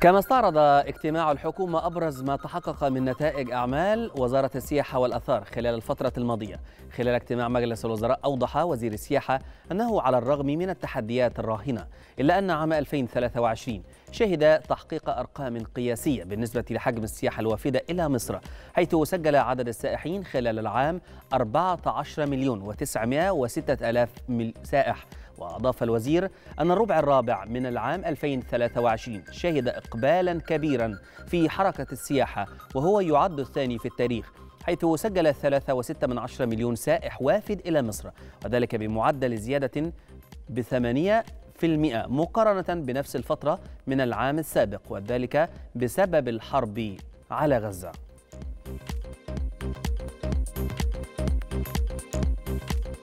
كما استعرض اجتماع الحكومة أبرز ما تحقق من نتائج أعمال وزارة السياحة والآثار خلال الفترة الماضية. خلال اجتماع مجلس الوزراء أوضح وزير السياحة أنه على الرغم من التحديات الراهنة إلا أن عام 2023 شهد تحقيق أرقام قياسية بالنسبة لحجم السياحة الوافدة إلى مصر، حيث سجل عدد السائحين خلال العام 14,906,000 سائح. وأضاف الوزير أن الربع الرابع من العام 2023 شهد إقبالا كبيرا في حركة السياحة، وهو يعد الثاني في التاريخ، حيث سجل 3.6 مليون سائح وافد إلى مصر، وذلك بمعدل زيادة ب8% مقارنة بنفس الفترة من العام السابق، وذلك بسبب الحرب على غزة.